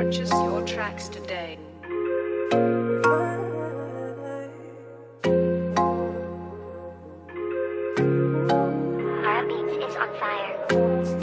Purchase your tracks today. Purchase